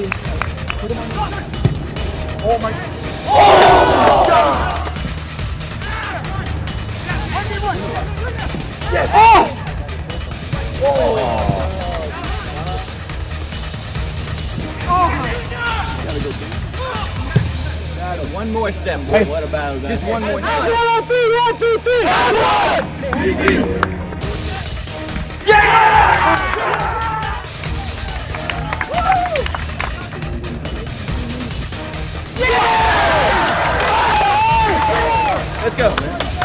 is. Put him on. Oh my. Oh! God. Yes. Oh! Oh! Oh! Gotta go. One more step. Hey. What about that? Just one more step. 1, 2, 3. Easy. Yeah! Let's go, man.